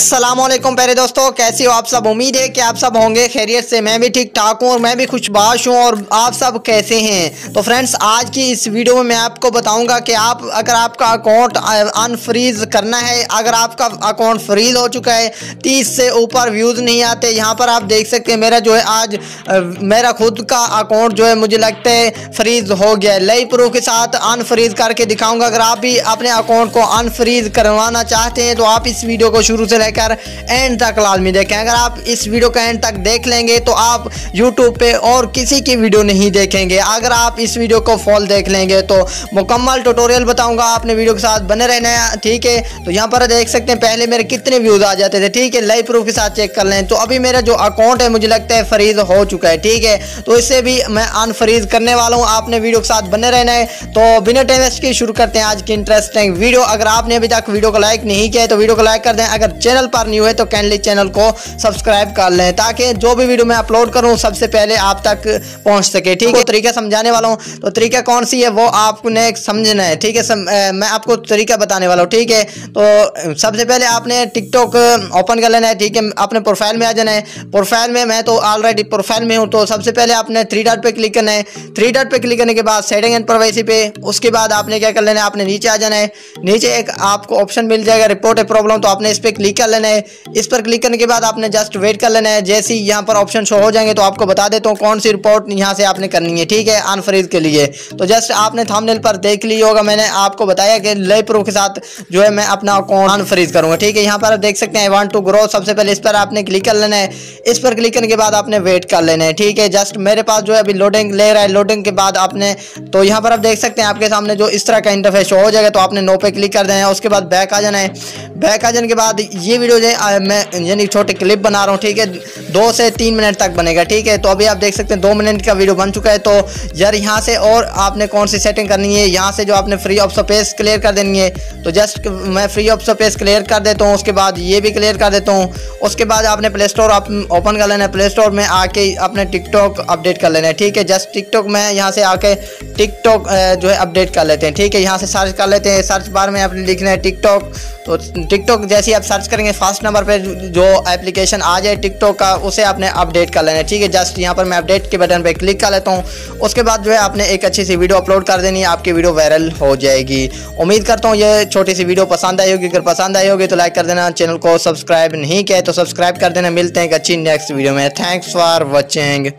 अस्सलामुअलैकुम प्यारे दोस्तों, कैसे हो आप सब। उम्मीद है कि आप सब होंगे खैरियत से। मैं भी ठीक ठाक हूँ और मैं भी खुशबाश हूँ। और आप सब कैसे हैं? तो फ्रेंड्स, आज की इस वीडियो में मैं आपको बताऊंगा कि आप अगर आपका अकाउंट अनफ्रीज करना है, अगर आपका अकाउंट फ्रीज हो चुका है, 30 से ऊपर व्यूज़ नहीं आते। यहाँ पर आप देख सकते हैं मेरा जो है आज मेरा खुद का अकाउंट जो है मुझे लगता है फ्रीज हो गया है। लाइव प्रूफ के साथ अनफ्रीज करके दिखाऊँगा। अगर आप भी अपने अकाउंट को अनफ्रीज करवाना चाहते हैं तो आप इस वीडियो को शुरू से लेकर एंड तक लाजमी देखें। अगर आप इस वीडियो का एंड तक देख लेंगे तो आप यूट्यूब पे और किसी की वीडियो नहीं देखेंगे। अगर आप इस वीडियो को फॉल देख लेंगे तो मुकम्मल ट्यूटोरियल बताऊंगा, आपने वीडियो के साथ बने रहना है, ठीक है। तो यहाँ पर देख सकते हैं पहले मेरे कितने व्यूज़ आ जाते थे, ठीक है। लाइव प्रूफ के साथ चेक कर लें। तो अभी मेरा जो अकाउंट है मुझे लगता है फ्रीज हो चुका है, ठीक है। तो इसे भी मैं अनफ्रीज करने वाला हूँ, आपने वीडियो के साथ बने रहना है। तो बिना टाइम वेस्ट किए शुरू करते हैं आज की इंटरेस्टिंग वीडियो। अगर आपने अभी तक वीडियो को लाइक नहीं किया है तो वीडियो को लाइक कर दें। अगर चैनल पर न्यू है तो कैंडली चैनल को सब्सक्राइब कर लें ताकि जो भी वीडियो मैं अपलोड करूं सबसे पहले आप तक पहुंच सके, ठीक है। तरीका समझाने वाला हूं। तो तरीका कौन सी है वो आपने समझना है, ठीक है। मैं आपको तरीका बताने वाला हूं, ठीक है। तो सबसे पहले आपने टिकटॉक ओपन कर लेना है, ठीक है। अपने प्रोफाइल में आ जाना है। प्रोफाइल में मैं तो ऑलरेडी प्रोफाइल में हूँ। तो सबसे पहले आपने थ्री डॉट पे क्लिक करना है। थ्री डॉट पे क्लिक करने के बाद सेटिंग एंड प्राइवेसी पे, उसके बाद आपने क्या कर लेना है, आपने नीचे आ जाना है। नीचे एक आपको ऑप्शन मिल जाएगा रिपोर्ट ए प्रॉब्लम, तो आपने इस पर क्लिक कर लेना है। इस पर क्लिक करने के बाद आपने जस्ट वेट कर लेना है। जैसे ही यहाँ पर ऑप्शन शो हो जाएंगे तो आपको बता देता हूँ कौन सी रिपोर्ट यहाँ से आपने करनी है, ठीक है, अनफ्रीज के लिए। तो जस्ट आपने थंबनेल पर देख ली होगा, मैंने आपको बताया कि लाइव प्रूफ के साथ जो है मैं अपना अकाउंट अनफ्रीज करूँगा, ठीक है। यहाँ पर देख सकते हैं आई वांट टू ग्रो, सबसे पहले इस पर आपने क्लिक कर लेना है। इस पर क्लिक करने के बाद आपने वेट कर लेना है, ठीक है। जस्ट मेरे पास जो है अभी लोडिंग ले रहा है। लोडिंग के बाद आपने तो यहाँ पर आप देख सकते हैं आपके सामने जो इस तरह का इंटरफेस शो हो जाएगा। तो आपने नो पे क्लिक कर देना है। उसके बाद बैक आ जाना है। बैक आ जाने के बाद ये वीडियो जो है मैं यानी छोटे क्लिप बना रहा हूँ, ठीक है। 2 से 3 मिनट तक बनेगा, ठीक है। तो अभी आप देख सकते हैं 2 मिनट का वीडियो बन चुका है। तो यार यहाँ से और आपने कौन सी सेटिंग करनी है, यहाँ से जो आपने फ्री ऑफ स्पेस क्लियर कर देनी है। तो जस्ट मैं फ्री ऑफ स्पेस क्लियर कर देता हूँ। उसके बाद ये भी क्लियर कर देता हूँ। उसके बाद आपने प्ले स्टोर ओपन कर लेना है। प्ले स्टोर में आके अपने टिकटॉक अपडेट कर लेना है, ठीक है। जस्ट टिकटॉक में यहाँ से आके टिकटॉक जो है अपडेट कर लेते हैं, ठीक है। यहाँ से सर्च कर लेते हैं। सर्च बार में आपने लिखना है टिकटॉक। तो टिकटॉक जैसे ही आप सर्च करेंगे फर्स्ट नंबर पे जो एप्लीकेशन आ जाए टिकटॉक का उसे आपने अपडेट कर लेना है, ठीक है। जस्ट यहाँ पर मैं अपडेट के बटन पे क्लिक कर लेता हूँ। उसके बाद जो है आपने एक अच्छी सी वीडियो अपलोड कर देनी है, आपकी वीडियो वायरल हो जाएगी। उम्मीद करता हूँ ये छोटी सी वीडियो पसंद आई होगी। अगर पसंद आई होगी तो लाइक कर देना। चैनल को सब्सक्राइब नहीं किया है तो सब्सक्राइब कर देना। मिलते हैं एक अच्छी नेक्स्ट वीडियो में। Thanks for watching.